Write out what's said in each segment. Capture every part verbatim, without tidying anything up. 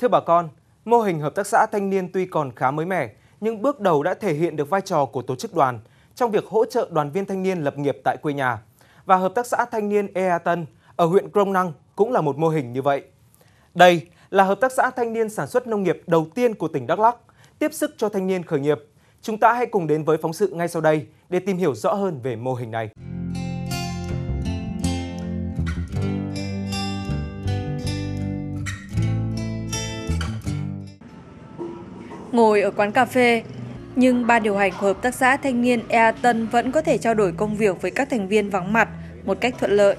Thưa bà con, mô hình hợp tác xã thanh niên tuy còn khá mới mẻ, nhưng bước đầu đã thể hiện được vai trò của tổ chức đoàn trong việc hỗ trợ đoàn viên thanh niên lập nghiệp tại quê nhà. Và hợp tác xã thanh niên Ea Tân ở huyện Krông Năng cũng là một mô hình như vậy. Đây là hợp tác xã thanh niên sản xuất nông nghiệp đầu tiên của tỉnh Đắk Lắc, tiếp sức cho thanh niên khởi nghiệp. Chúng ta hãy cùng đến với phóng sự ngay sau đây để tìm hiểu rõ hơn về mô hình này. Ngồi ở quán cà phê, nhưng ba điều hành của hợp tác xã thanh niên Ea Tân vẫn có thể trao đổi công việc với các thành viên vắng mặt một cách thuận lợi.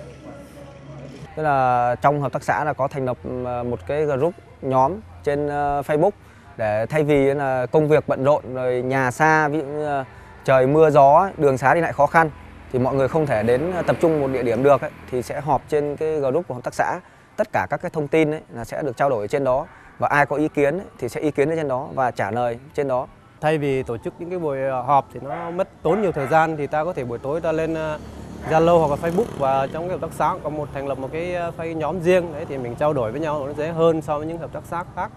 Tức là trong hợp tác xã là có thành lập một cái group nhóm trên Facebook để thay vì là công việc bận rộn rồi nhà xa, ví dụ như trời mưa gió, đường xá đi lại khó khăn thì mọi người không thể đến tập trung một địa điểm được ấy, thì sẽ họp trên cái group của hợp tác xã. Tất cả các cái thông tin ấy, là sẽ được trao đổi trên đó, và ai có ý kiến ấy, thì sẽ ý kiến trên đó và trả lời trên đó. Thay vì tổ chức những cái buổi họp thì nó mất tốn nhiều thời gian, thì ta có thể buổi tối ta lên Zalo hoặc là Facebook, và trong cái hợp tác xã có một thành lập một cái, cái nhóm riêng đấy thì mình trao đổi với nhau nó dễ hơn so với những hợp tác xã khác.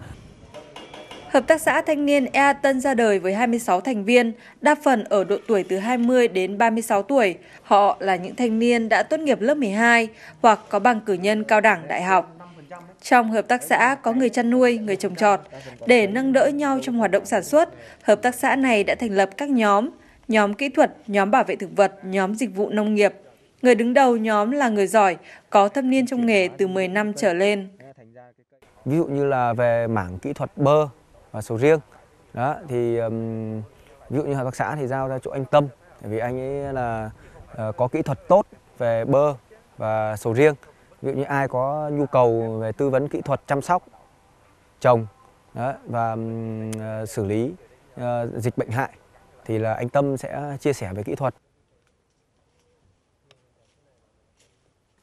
Hợp tác xã thanh niên Ea Tân ra đời với hai mươi sáu thành viên, đa phần ở độ tuổi từ hai mươi đến ba mươi sáu tuổi. Họ là những thanh niên đã tốt nghiệp lớp mười hai hoặc có bằng cử nhân cao đẳng đại học. Trong hợp tác xã có người chăn nuôi, người trồng trọt. Để nâng đỡ nhau trong hoạt động sản xuất, hợp tác xã này đã thành lập các nhóm, nhóm kỹ thuật, nhóm bảo vệ thực vật, nhóm dịch vụ nông nghiệp. Người đứng đầu nhóm là người giỏi, có thâm niên trong nghề từ mười năm trở lên. Ví dụ như là về mảng kỹ thuật bơ và sầu riêng, đó thì um, ví dụ như hợp tác xã thì giao ra chỗ anh Tâm, bởi vì anh ấy là uh, có kỹ thuật tốt về bơ và sầu riêng. Ví dụ như ai có nhu cầu về tư vấn kỹ thuật chăm sóc trồng đó, và um, xử lý uh, dịch bệnh hại thì là anh Tâm sẽ chia sẻ về kỹ thuật.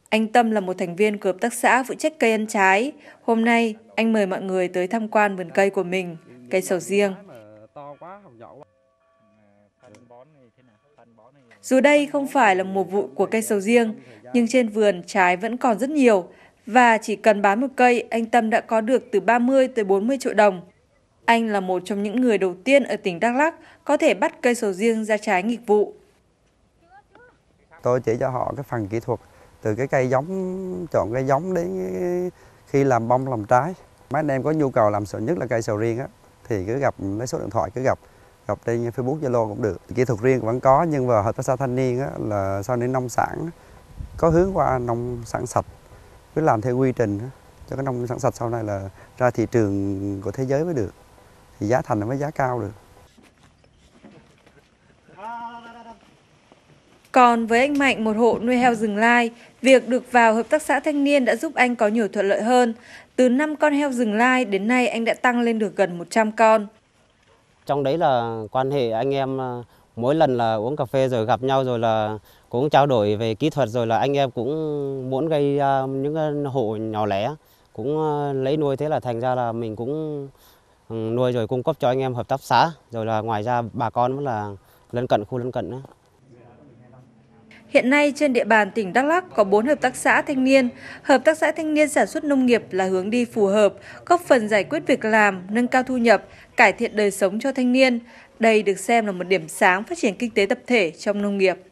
Anh Tâm là một thành viên của hợp tác xã phụ trách cây ăn trái. Hôm nay, anh mời mọi người tới tham quan vườn cây của mình, cây sầu riêng. Dù đây không phải là mùa vụ của cây sầu riêng, nhưng trên vườn trái vẫn còn rất nhiều. Và chỉ cần bán một cây, anh Tâm đã có được từ ba mươi tới bốn mươi triệu đồng. Anh là một trong những người đầu tiên ở tỉnh Đắk Lắc có thể bắt cây sầu riêng ra trái nghịch vụ. Tôi chỉ cho họ cái phần kỹ thuật, từ cái cây giống, chọn cây giống đến khi làm bông làm trái. Mấy anh em có nhu cầu làm sầu nhất là cây sầu riêng á, thì cứ gặp, lấy số điện thoại cứ gặp, gặp trên Facebook, Zalo cũng được. Kỹ thuật riêng vẫn có, nhưng mà hợp tác xã thanh niên á, là sau đến nông sản có hướng qua nông sản sạch, cứ làm theo quy trình á, cho cái nông sản sạch sau này là ra thị trường của thế giới mới được, thì giá thành nó mới giá cao được. Còn với anh Mạnh, một hộ nuôi heo rừng lai, việc được vào hợp tác xã thanh niên đã giúp anh có nhiều thuận lợi hơn. Từ năm con heo rừng lai đến nay anh đã tăng lên được gần một trăm con. Trong đấy là quan hệ anh em mỗi lần là uống cà phê rồi gặp nhau rồi là cũng trao đổi về kỹ thuật, rồi là anh em cũng muốn gây những hộ nhỏ lẻ cũng lấy nuôi, thế là thành ra là mình cũng nuôi rồi cung cấp cho anh em hợp tác xã, rồi là ngoài ra bà con vẫn là lân cận khu lân cận đó. Hiện nay trên địa bàn tỉnh Đắk Lắc có bốn hợp tác xã thanh niên. Hợp tác xã thanh niên sản xuất nông nghiệp là hướng đi phù hợp, góp phần giải quyết việc làm, nâng cao thu nhập, cải thiện đời sống cho thanh niên. Đây được xem là một điểm sáng phát triển kinh tế tập thể trong nông nghiệp.